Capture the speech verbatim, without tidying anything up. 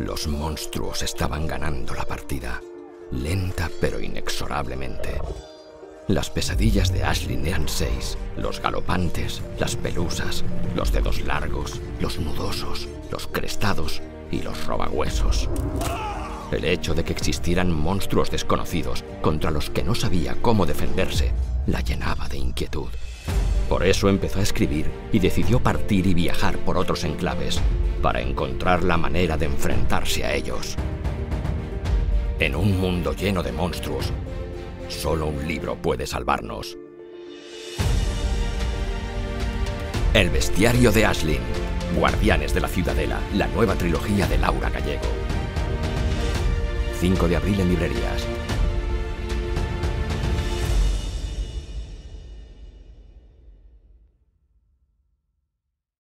Los monstruos estaban ganando la partida, lenta pero inexorablemente. Las pesadillas de Axlin eran seis: los galopantes, las pelusas, los dedos largos, los nudosos, los crestados y los robahuesos. El hecho de que existieran monstruos desconocidos contra los que no sabía cómo defenderse la llenaba de inquietud. Por eso empezó a escribir y decidió partir y viajar por otros enclaves para encontrar la manera de enfrentarse a ellos. En un mundo lleno de monstruos, solo un libro puede salvarnos. El bestiario de Axlin, Guardianes de la Ciudadela, la nueva trilogía de Laura Gallego. cinco de abril en librerías.